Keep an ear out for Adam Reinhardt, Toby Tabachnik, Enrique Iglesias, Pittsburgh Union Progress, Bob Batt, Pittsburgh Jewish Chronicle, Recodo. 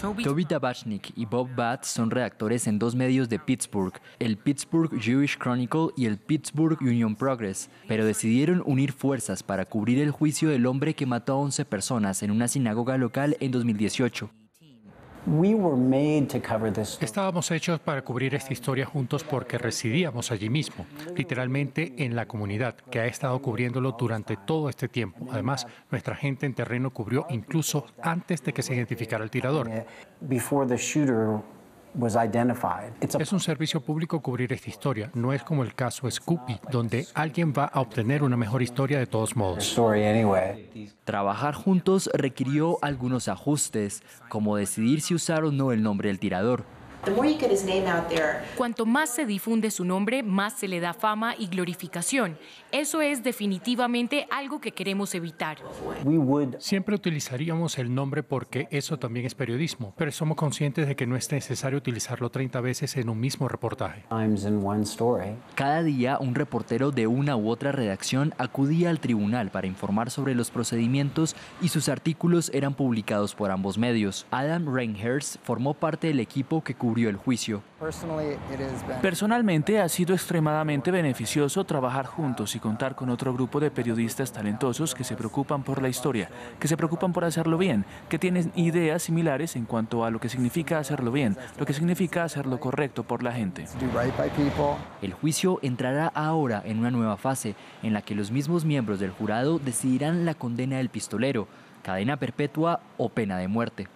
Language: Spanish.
Toby Tabachnik y Bob Batt son redactores en dos medios de Pittsburgh, el Pittsburgh Jewish Chronicle y el Pittsburgh Union Progress, pero decidieron unir fuerzas para cubrir el juicio del hombre que mató a 11 personas en una sinagoga local en 2018. Estábamos hechos para cubrir esta historia juntos porque residíamos allí mismo, literalmente en la comunidad, que ha estado cubriéndolo durante todo este tiempo. Además, nuestra gente en terreno cubrió incluso antes de que se identificara el tirador. Es un servicio público cubrir esta historia. No es como el caso Scoopy, donde alguien va a obtener una mejor historia de todos modos. Trabajar juntos requirió algunos ajustes, como decidir si usar o no el nombre del tirador. Cuanto más se difunde su nombre, más se le da fama y glorificación. Eso es definitivamente algo que queremos evitar. Siempre utilizaríamos el nombre porque eso también es periodismo, pero somos conscientes de que no es necesario utilizarlo 30 veces en un mismo reportaje. Cada día, un reportero de una u otra redacción acudía al tribunal para informar sobre los procedimientos y sus artículos eran publicados por ambos medios. Adam Reinhardt formó parte del equipo que cubrió el juicio. Personalmente, ha sido extremadamente beneficioso trabajar juntos y contar con otro grupo de periodistas talentosos que se preocupan por la historia, que se preocupan por hacerlo bien, que tienen ideas similares en cuanto a lo que significa hacerlo bien, lo que significa hacerlo correcto por la gente. El juicio entrará ahora en una nueva fase, en la que los mismos miembros del jurado decidirán la condena del pistolero, cadena perpetua o pena de muerte.